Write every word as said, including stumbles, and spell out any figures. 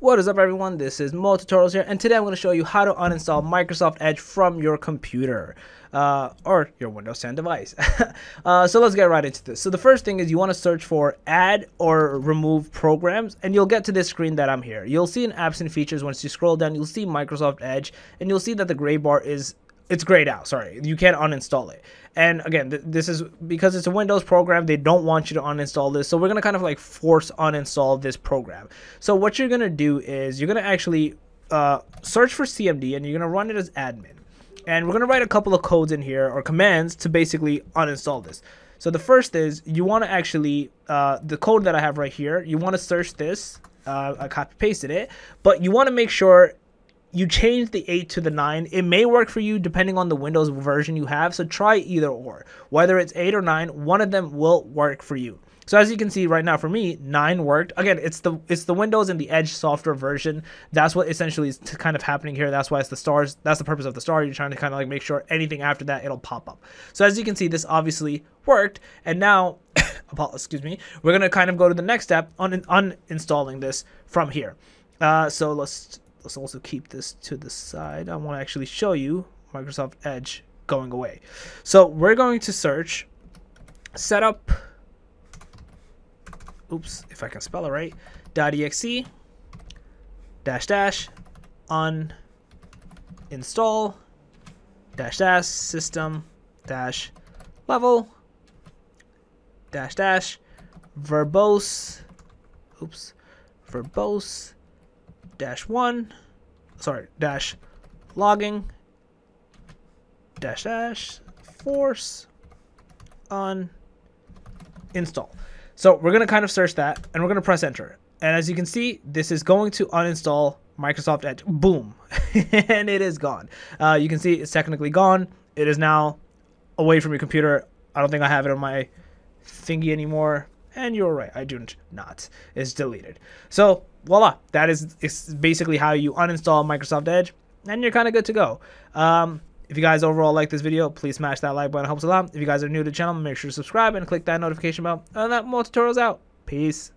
What is up, everyone? This is Moe Tutorials here, and today I'm going to show you how to uninstall Microsoft Edge from your computer uh, or your Windows ten device. uh, so let's get right into this. So the first thing is you want to search for add or remove programs, and you'll get to this screen that I'm here. You'll see in apps and features. Once you scroll down, you'll see Microsoft Edge, and you'll see that the gray bar is it's grayed out. Sorry, you can't uninstall it. And again, th this is because it's a Windows program. They don't want you to uninstall this, so we're gonna kind of like force uninstall this program. So what you're gonna do is you're gonna actually uh, search for C M D, and you're gonna run it as admin. And we're gonna write a couple of codes in here or commands to basically uninstall this. So the first is you want to actually uh, the code that I have right here. You want to search this. Uh, I copy pasted it, but you want to make sure you change the eight to the nine. It may work for you depending on the Windows version you have, so try either or. Whether it's eight or nine, one of them will work for you. So as you can see right now, for me, nine worked. Again, it's the it's the Windows and the Edge software version. That's what essentially is kind of happening here. That's why it's the stars. That's the purpose of the star. You're trying to kind of like make sure anything after that, it'll pop up. So as you can see, this obviously worked. And now, excuse me, we're going to kind of go to the next step on uninstalling this from here. Uh, so let's... Let's also keep this to the side. I want to actually show you Microsoft Edge going away. So we're going to search setup, oops, if I can spell it right, .exe dash dash uninstall dash dash system dash level dash dash verbose, oops, verbose dash one, sorry, dash logging, dash dash force on install. So we're going to kind of search that, and we're going to press enter. And as you can see, this is going to uninstall Microsoft Edge. Boom. And it is gone. Uh, you can see it's technically gone. It is now away from your computer. I don't think I have it on my thingy anymore. And you're right, I do not. It's deleted. So voila, that is, is basically how you uninstall Microsoft Edge, and you're kind of good to go. Um, if you guys overall like this video, please smash that like button. It helps a lot. If you guys are new to the channel, make sure to subscribe and click that notification bell. And that Moe Tutorials out. Peace.